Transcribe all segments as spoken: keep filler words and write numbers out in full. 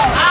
Oh,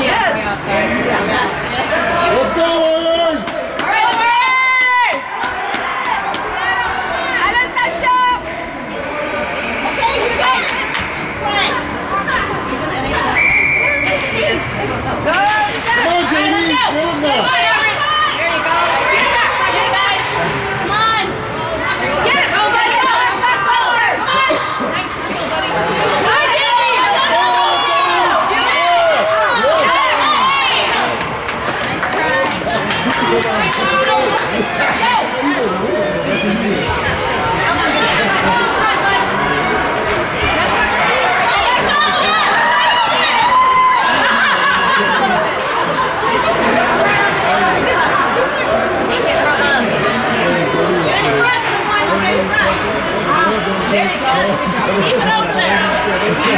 Yes! Let's go, Warriors! Warriors! I don't say show! Okay, you get it! Just play! Go! Come on, Jamie! Come on! There you go! Get it back! Get it, guys! Come on! Get it! Go, buddy! Go! Come on! There it goes. Keep it over there. Let's go!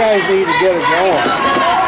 guys need to get it going.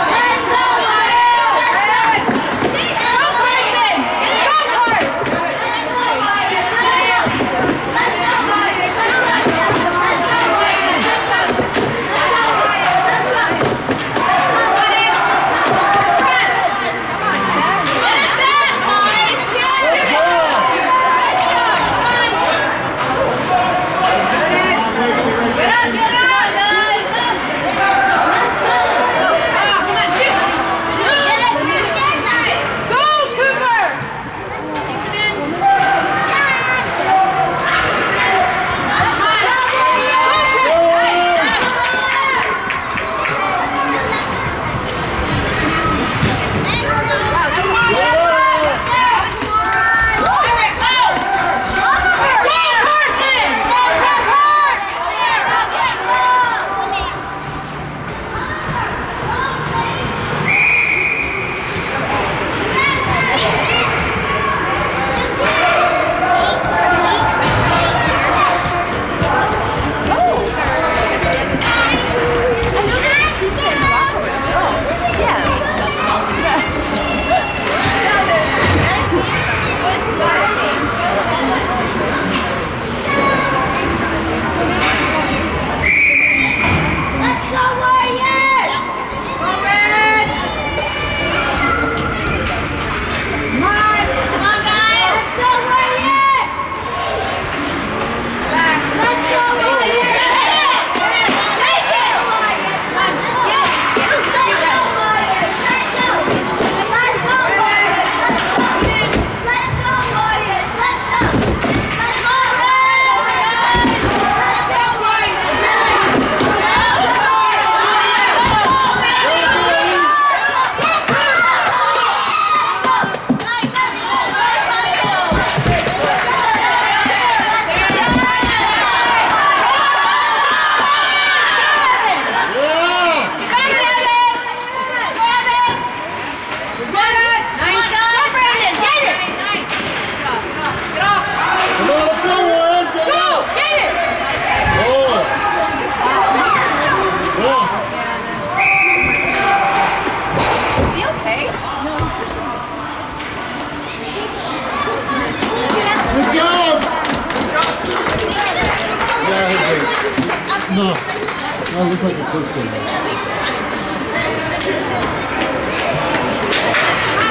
No, no, it looks like a good thing. Come on,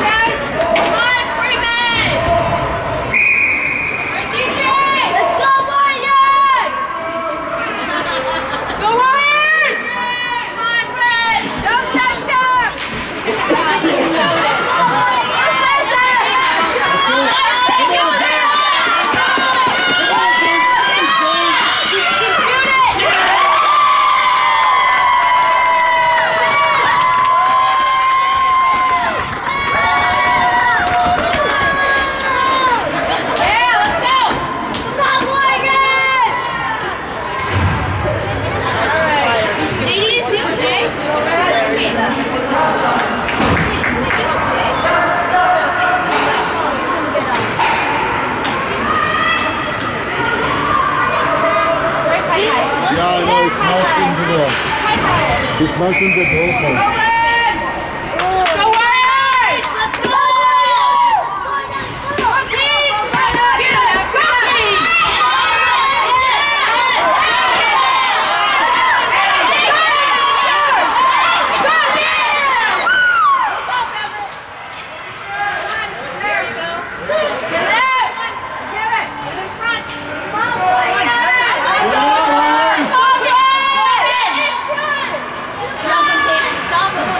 guys. Come on, Freeman. D J, let's go, Warriors. Go, Warriors. Come on, Red. Don't touch up. Go, Warriors. This motion's a goal point. Go Red! Go Warriors! Let's go! Go Green! Get up! Go Green! There we go. Get it! Get it! Get in front! Come on, Warriors! Stop it!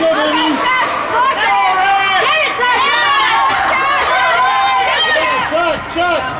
Let's go, baby. Chuck, Chuck.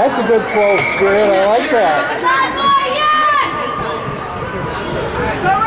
That's a good twelve square, I like that. Let's go, Warriors! Let's go!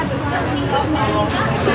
Let's go, Warriors!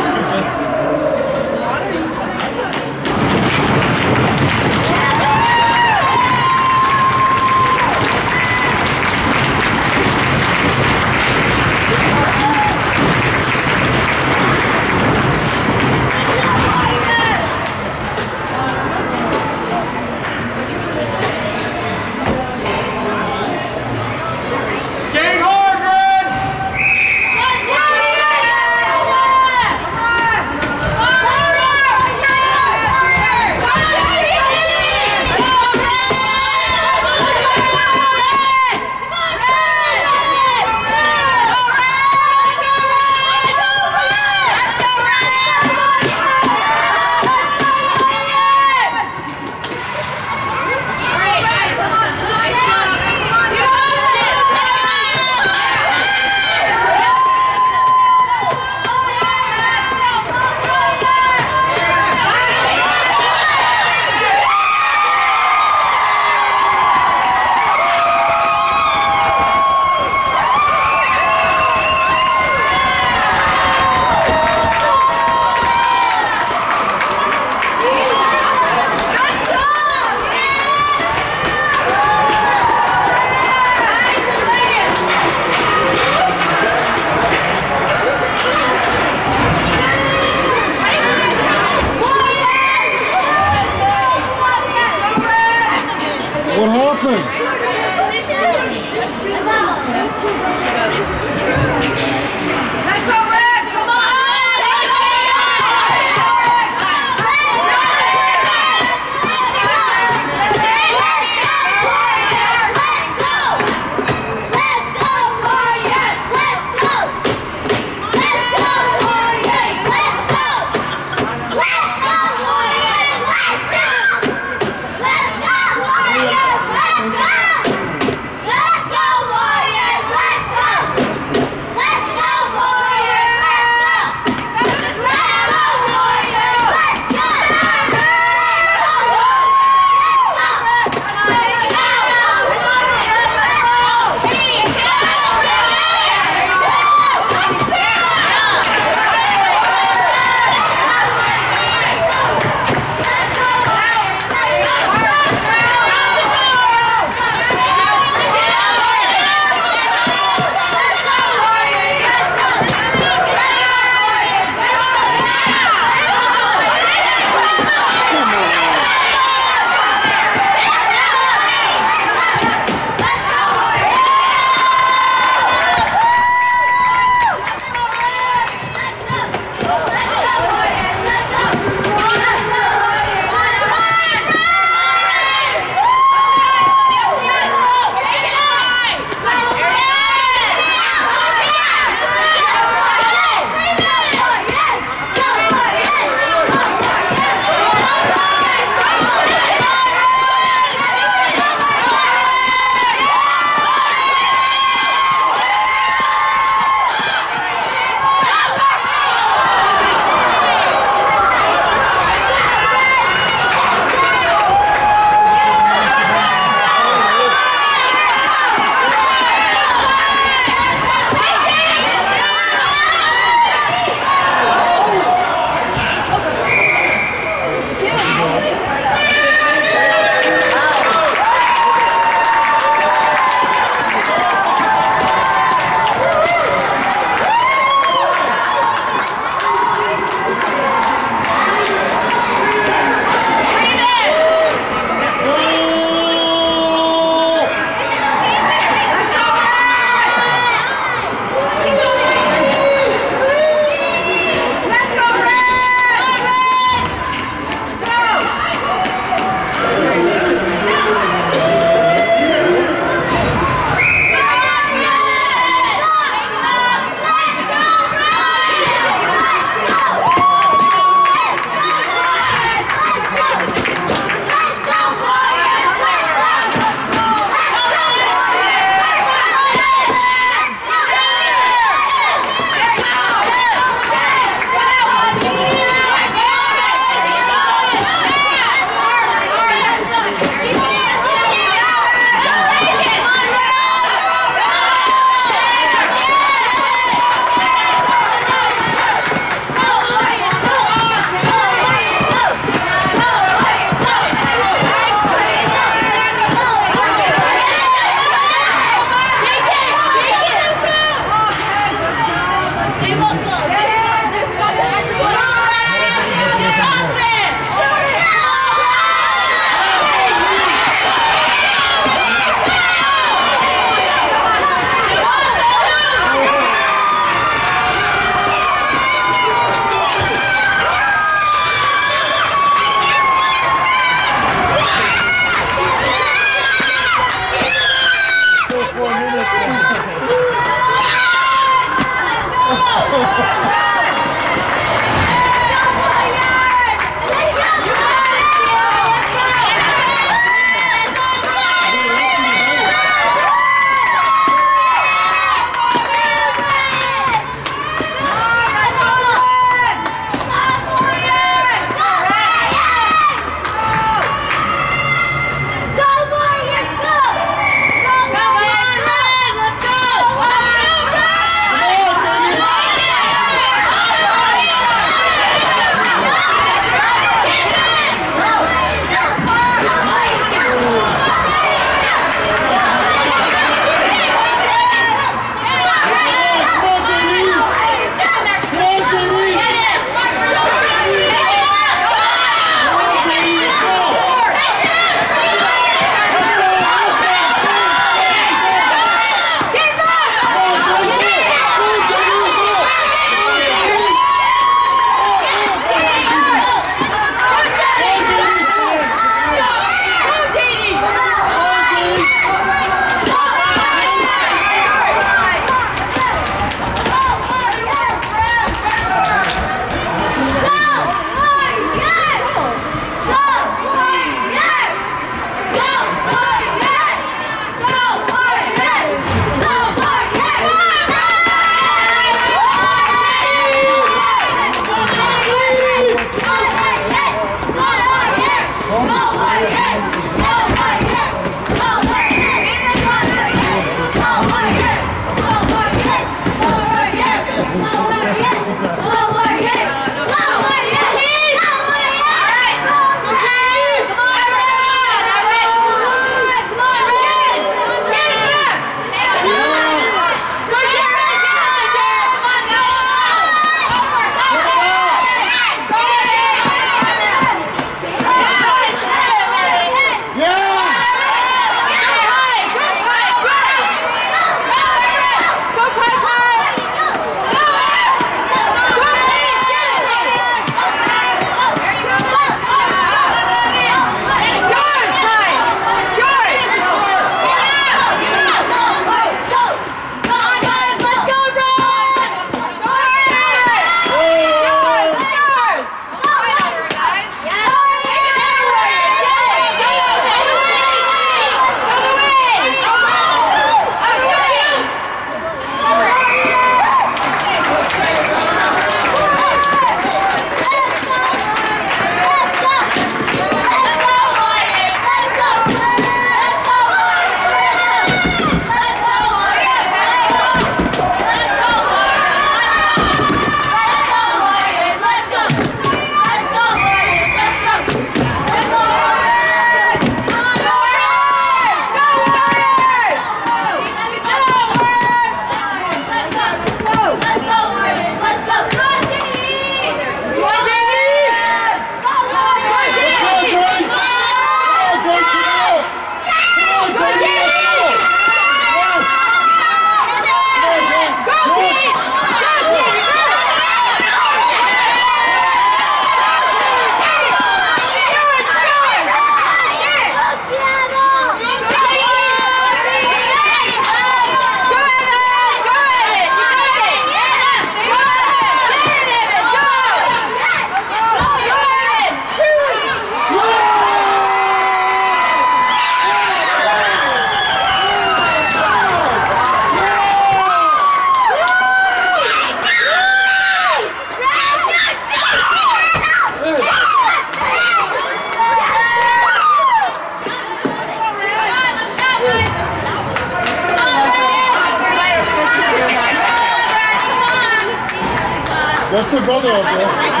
That's a brother up there. Let's go! Let's go!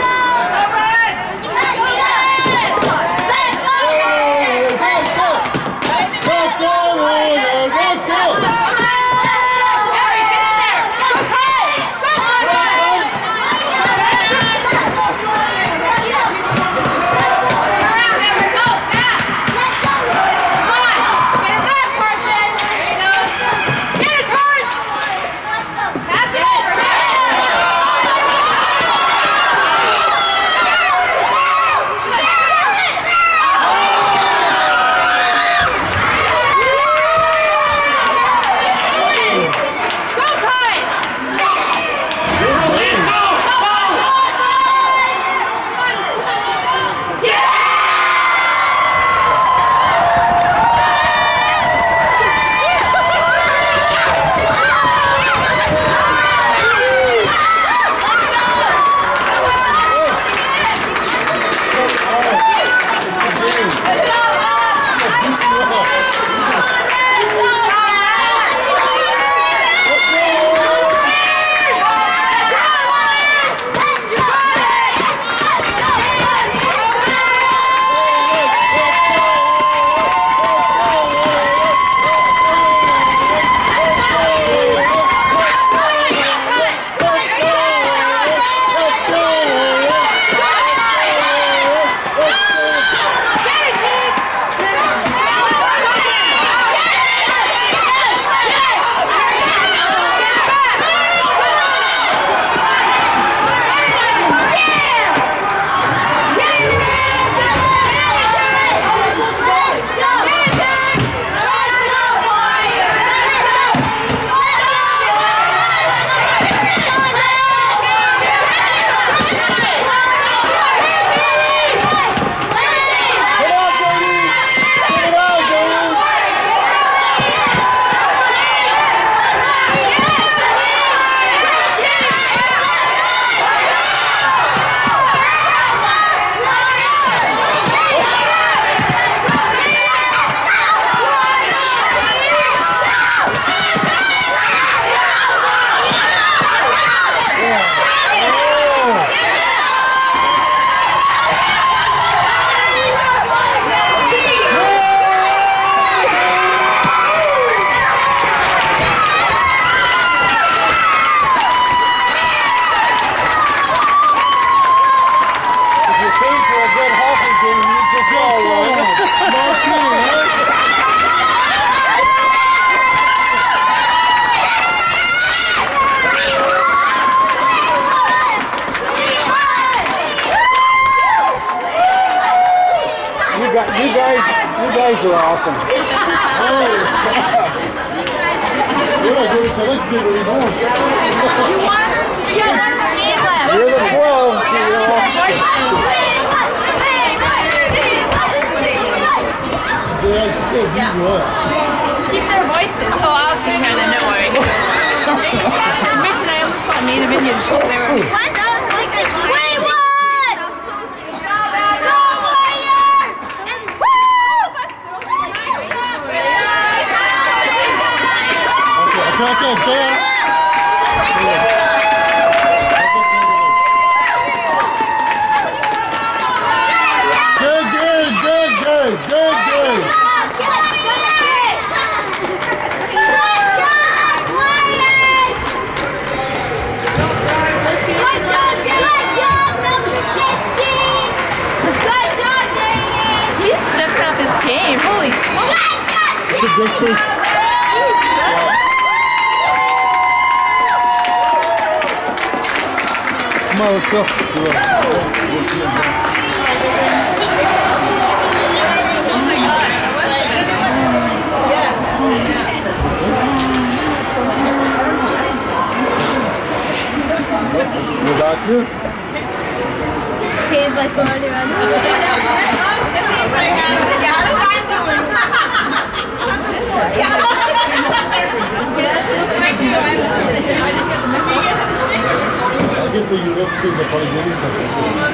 Let's go! You're awesome. Oh, you want us to be the You're the twelve, so you're awesome. Keep their voices. Oh, I'll take her then, don't worry. Mitch and I almost fought Native Indians. They were. What's up? twenty-one! Back up, Joel. Good, good, good, good, good, good. Good job, good job, number fifteen. Good job, Jamie. He's stepping up his game. Holy smokes. It's a good place. Come on, let's go. Oh my gosh. Yes. You got you? He's like already on the way. I guess they used to do the funny meetings.